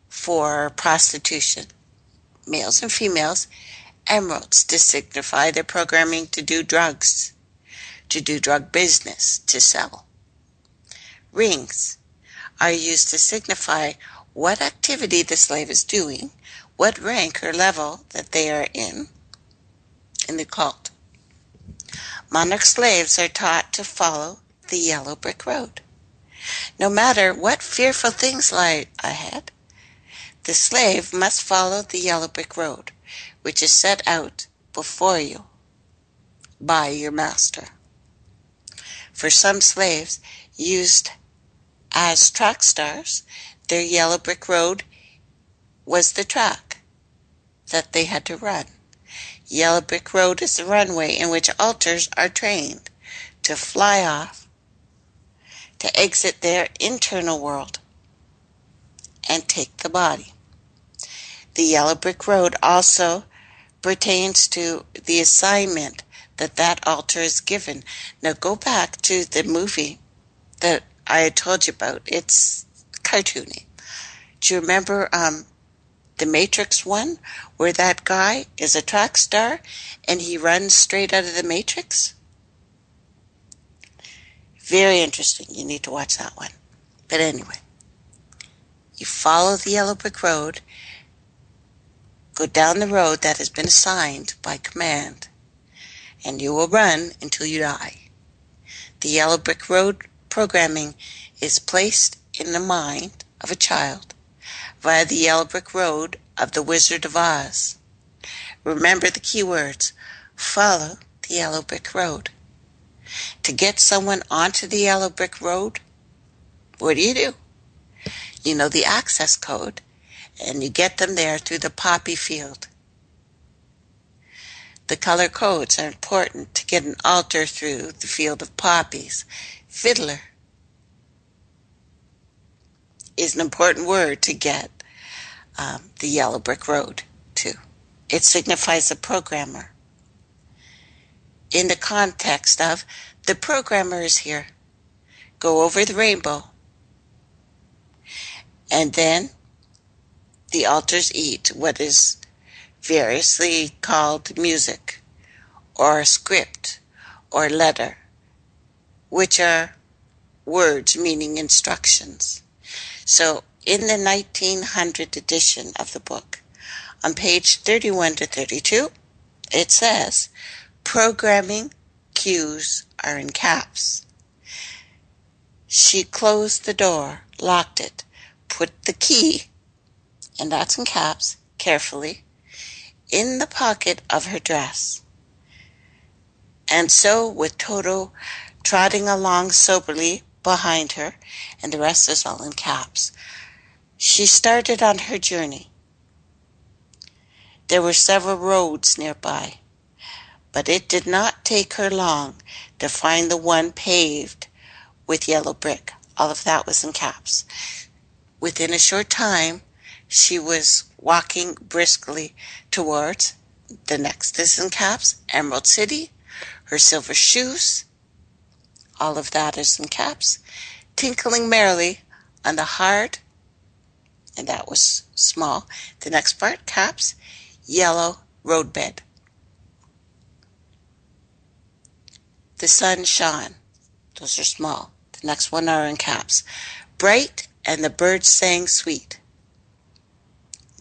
for prostitution. Males and females, emeralds to signify their programming to do drugs, to do drug business, to sell. Rings are used to signify what activity the slave is doing, what rank or level that they are in, in the cult. Monarch slaves are taught to follow the yellow brick road. No matter what fearful things lie ahead, the slave must follow the yellow brick road, which is set out before you by your master. For some slaves, used as track stars, their yellow brick road was the track that they had to run. Yellow brick road is the runway in which alters are trained to fly off, to exit their internal world, and take the body. The yellow brick road also pertains to the assignment that that altar is given. Now go back to the movie that I told you about. It's cartoony. Do you remember um, The Matrix one, where that guy is a track star and he runs straight out of the Matrix? Very interesting. You need to watch that one. But anyway, you follow the yellow brick road, go down the road that has been assigned by command, and you will run until you die. The yellow brick road programming is placed in the mind of a child via the yellow brick road of the Wizard of Oz. Remember the keywords. Follow the yellow brick road. To get someone onto the yellow brick road, what do you do? You know the access code, and you get them there through the poppy field. The color codes are important to get an altar through the field of poppies. Fiddler is an important word to get um, the yellow brick road to. It signifies a programmer. In the context of the programmer is here. Go over the rainbow. And then the altars eat what is variously called music or script or letter, which are words meaning instructions. So in the nineteen hundred edition of the book, on page thirty-one to thirty-two, it says, programming cues are in caps. She closed the door, locked it, put the key, and that's in caps, carefully, in the pocket of her dress. And so with Toto trotting along soberly behind her, and the rest is all in caps, she started on her journey. There were several roads nearby, but it did not take her long to find the one paved with yellow brick. All of that was in caps. Within a short time, she was walking briskly towards, the next is in caps, Emerald City, her silver shoes, all of that is in caps, tinkling merrily on the hard, and that was small, the next part, caps, yellow roadbed. The sun shone, those are small, the next one are in caps, bright, and the birds sang sweet.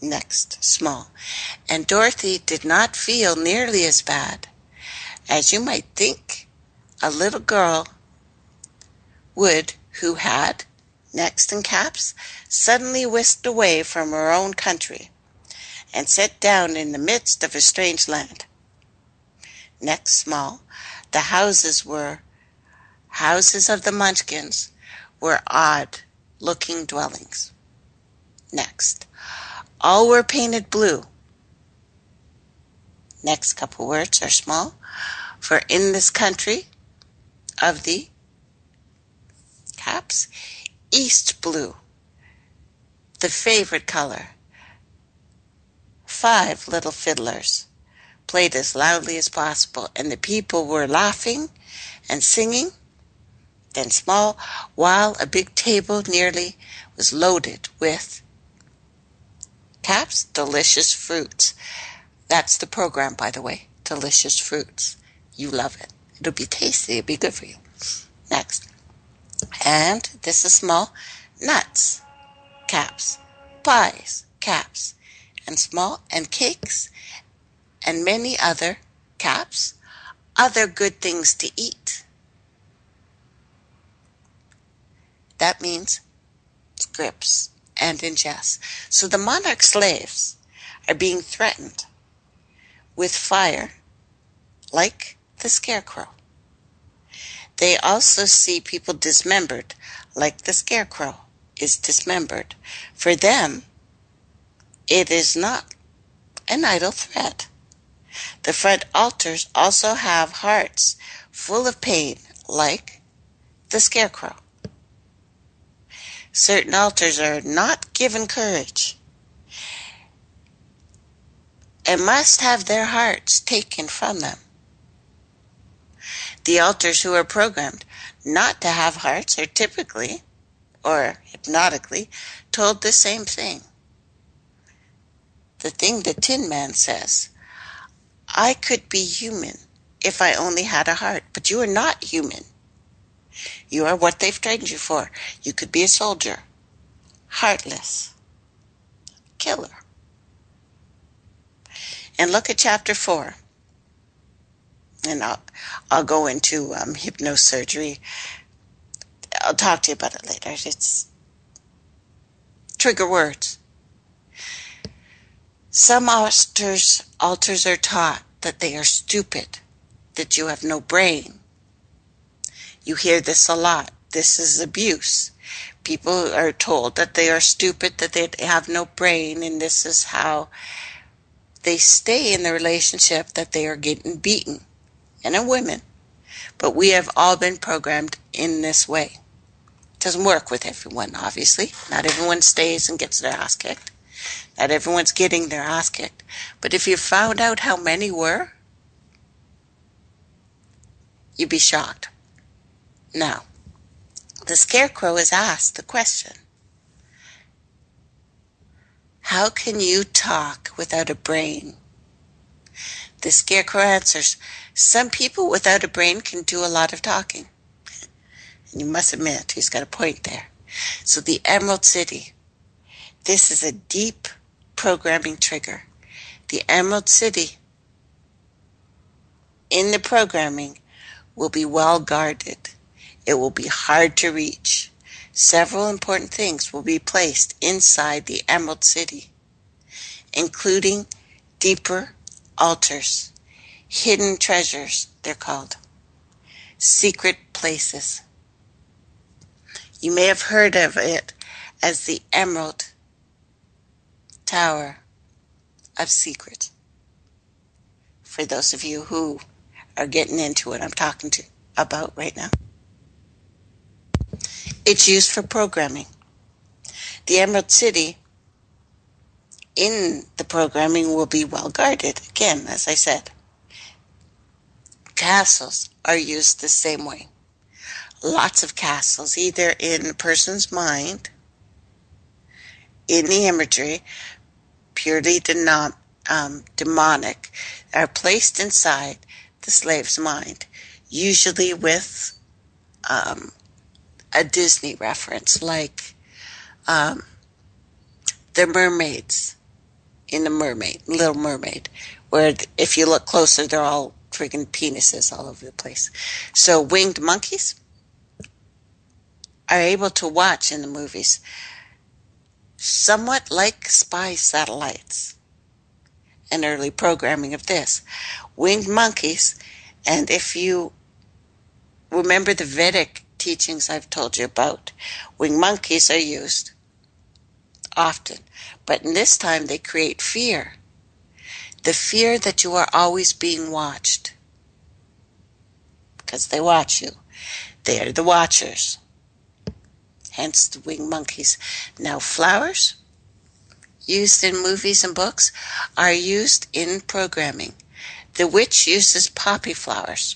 Next, small. And Dorothy did not feel nearly as bad as you might think a little girl would who had, next in caps, suddenly whisked away from her own country and set down in the midst of a strange land. Next, small. The houses were, houses of the Munchkins were odd-looking dwellings. Next. All were painted blue. Next couple words are small. For in this country of the caps, East blue, the favorite color. Five little fiddlers played as loudly as possible, and the people were laughing and singing. Then small, while a big table nearly was loaded with caps, delicious fruits. That's the program, by the way. Delicious fruits. You love it. It'll be tasty. It'll be good for you. Next. And this is small. Nuts. Caps. Pies. Caps. And small. And cakes. And many other caps. Other good things to eat. That means scripts and ingest. So the monarch slaves are being threatened with fire like the scarecrow. They also see people dismembered like the scarecrow is dismembered. For them, it is not an idle threat. The front altars also have hearts full of pain like the scarecrow. Certain altars are not given courage and must have their hearts taken from them. The altars who are programmed not to have hearts are typically, or hypnotically, told the same thing. The thing the Tin Man says, I could be human if I only had a heart, but you are not human. You are what they've trained you for. You could be a soldier, heartless, killer. And look at chapter four. And I'll, I'll go into um, hypnosurgery. I'll talk to you about it later. It's trigger words. Some altars, altars are taught that they are stupid, that you have no brain. You hear this a lot. This is abuse. People are told that they are stupid, that they have no brain, and this is how they stay in the relationship that they are getting beaten, men and women. But we have all been programmed in this way. It doesn't work with everyone, obviously. Not everyone stays and gets their ass kicked. Not everyone's getting their ass kicked. But if you found out how many were, you'd be shocked. Now, the Scarecrow is asked the question, how can you talk without a brain? The Scarecrow answers, some people without a brain can do a lot of talking. And you must admit, he's got a point there. So the Emerald City, this is a deep programming trigger. The Emerald City, in the programming, will be well guarded. It will be hard to reach. Several important things will be placed inside the Emerald City, including deeper altars, hidden treasures, they're called, secret places. You may have heard of it as the Emerald Tower of Secrets, for those of you who are getting into what I'm talking to about right now. It's used for programming. The Emerald City in the programming will be well guarded. Again, as I said, castles are used the same way. Lots of castles, either in a person's mind, in the imagery, purely denom- um, demonic, are placed inside the slave's mind, usually with um, a Disney reference, like um, the mermaids in the mermaid, Little Mermaid, where if you look closer, they're all friggin' penises all over the place. So winged monkeys are able to watch in the movies, somewhat like spy satellites, an early programming of this. Winged monkeys, and if you remember the Vedic teachings I've told you about, winged monkeys are used often, but in this time they create fear. The fear that you are always being watched, because they watch you. They are the watchers, hence the winged monkeys. Now flowers, used in movies and books, are used in programming. The witch uses poppy flowers.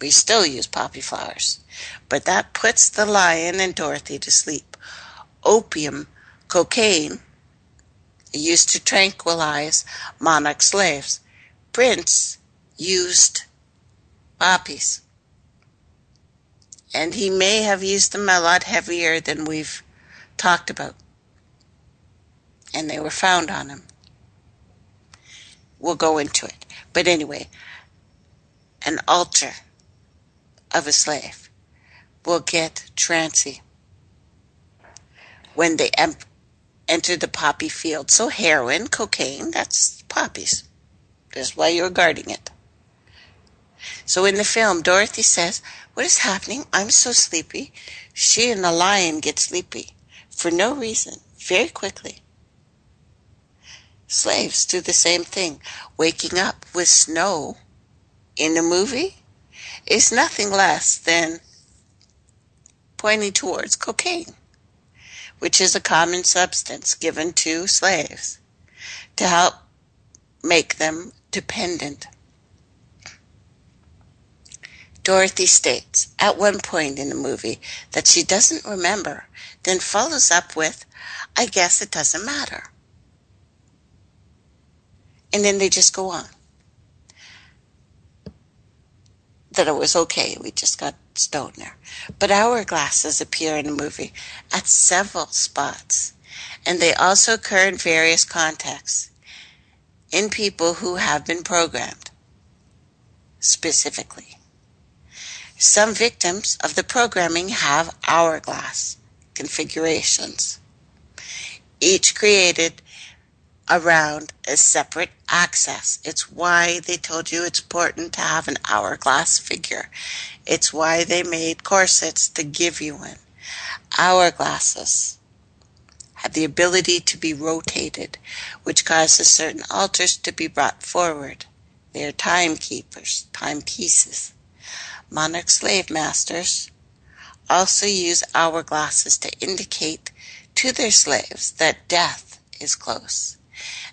We still use poppy flowers, but that puts the lion and Dorothy to sleep. Opium, cocaine, used to tranquilize monarch slaves. Prince used poppies, and he may have used them a lot heavier than we've talked about, and they were found on him. We'll go into it. But anyway, an altar of a slave will get trancy when they em- enter the poppy field. So heroin, cocaine, that's poppies. That's why you're guarding it. So in the film, Dorothy says, what is happening? I'm so sleepy. She and the lion get sleepy for no reason, very quickly. Slaves do the same thing. Waking up with snow in the movie is nothing less than pointing towards cocaine, which is a common substance given to slaves to help make them dependent. Dorothy states at one point in the movie that she doesn't remember, then follows up with, I guess it doesn't matter. And then they just go on. That it was okay, we just got stoned there. But hourglasses appear in the movie at several spots, and they also occur in various contexts in people who have been programmed specifically. Some victims of the programming have hourglass configurations, each created around a separate axis. It's why they told you it's important to have an hourglass figure. It's why they made corsets to give you one. Hourglasses have the ability to be rotated, which causes certain altars to be brought forward. They are timekeepers, timepieces. Monarch slave masters also use hourglasses to indicate to their slaves that death is close,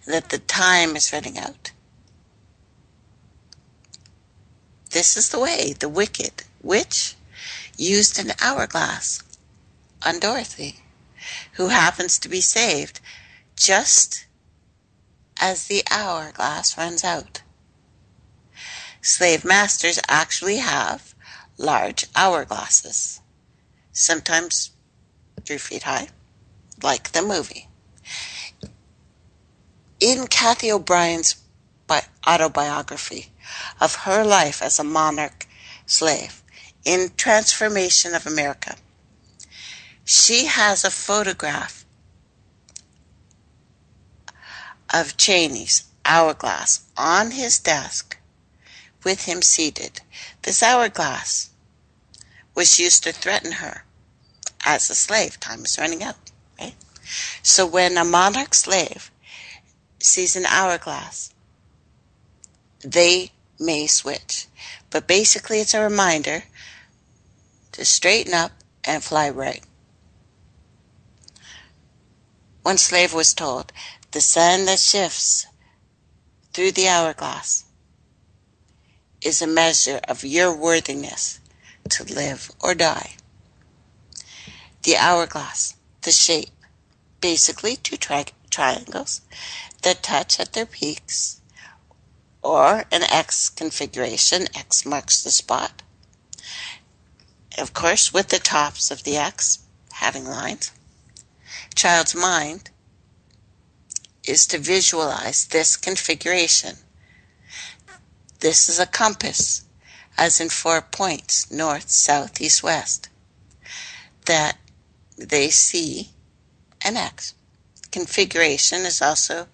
that the time is running out. This is the way the wicked witch used an hourglass on Dorothy, who happens to be saved just as the hourglass runs out. Slave masters actually have large hourglasses, sometimes three feet high, like the movie. In Kathy O'Brien's autobiography of her life as a monarch slave in Transformation of America, she has a photograph of Cheney's hourglass on his desk with him seated. This hourglass was used to threaten her as a slave. Time is running out, right? So when a monarch slave sees an hourglass, they may switch. But basically it's a reminder to straighten up and fly right. One slave was told, the sun that shifts through the hourglass is a measure of your worthiness to live or die. The hourglass, the shape, basically two tri triangles that touch at their peaks, or an X configuration, X marks the spot. Of course, with the tops of the X having lines. Child's mind is to visualize this configuration. This is a compass, as in four points, north, south, east, west, that they see an X. Configuration is also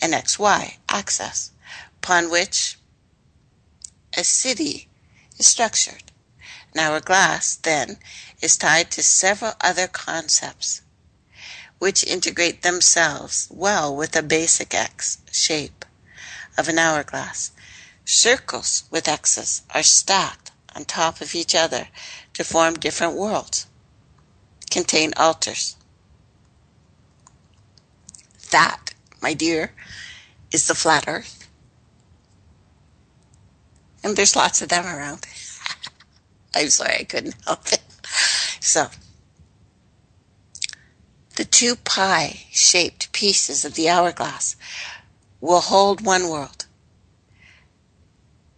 an X Y axis, upon which a city is structured. An hourglass, then, is tied to several other concepts, which integrate themselves well with a basic X shape of an hourglass. Circles with X's are stacked on top of each other to form different worlds, contain altars. That, my dear, is the flat earth. And there's lots of them around. I'm sorry, I couldn't help it. So, the two pie-shaped pieces of the hourglass will hold one world,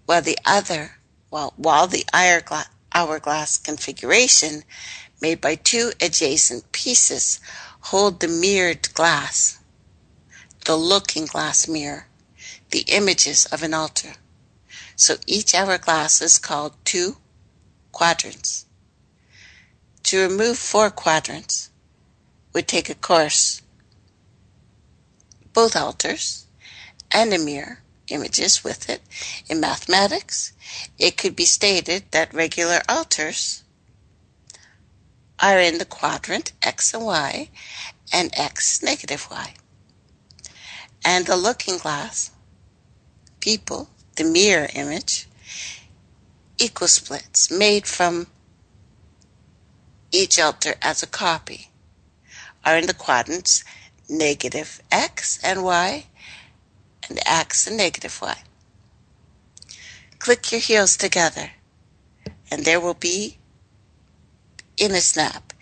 while the other, while, while the hourglass configuration made by two adjacent pieces hold the mirrored glass, the looking glass mirror, the images of an altar. So each hourglass is called two quadrants. To remove four quadrants would take, of course, both altars and a mirror images with it. In mathematics, it could be stated that regular altars are in the quadrant X and Y and X negative Y. And the looking glass, people, the mirror image, equal splits made from each altar as a copy, are in the quadrants negative X and Y and X and negative Y. Click your heels together and there will be in a snap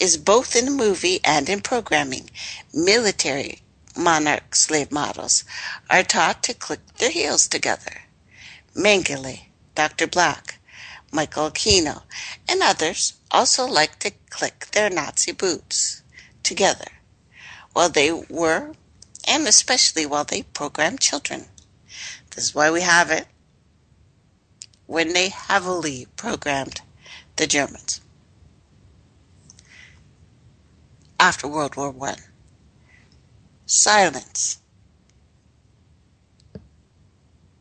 is both in the movie and in programming. Military monarch slave models are taught to click their heels together. Mengele, Doctor Black, Michael Aquino, and others also like to click their Nazi boots together while they were, and especially while they program children. This is why we have it when they heavily programmed the Germans after World War One. Silence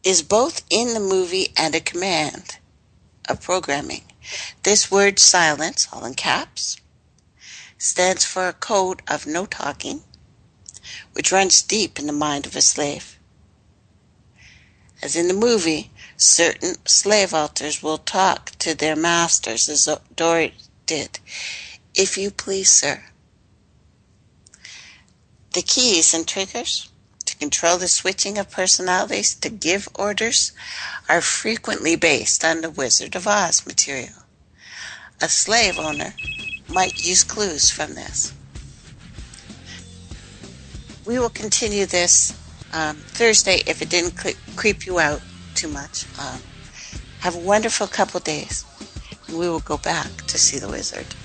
is both in the movie and a command of programming. This word silence, all in caps, stands for a code of no talking, which runs deep in the mind of a slave. As in the movie, certain slave alters will talk to their masters as Dory did, "If you please, sir." The keys and triggers to control the switching of personalities to give orders are frequently based on the Wizard of Oz material. A slave owner might use clues from this. We will continue this um, Thursday if it didn't cre creep you out too much. Um, have a wonderful couple days. We will go back to see the wizard.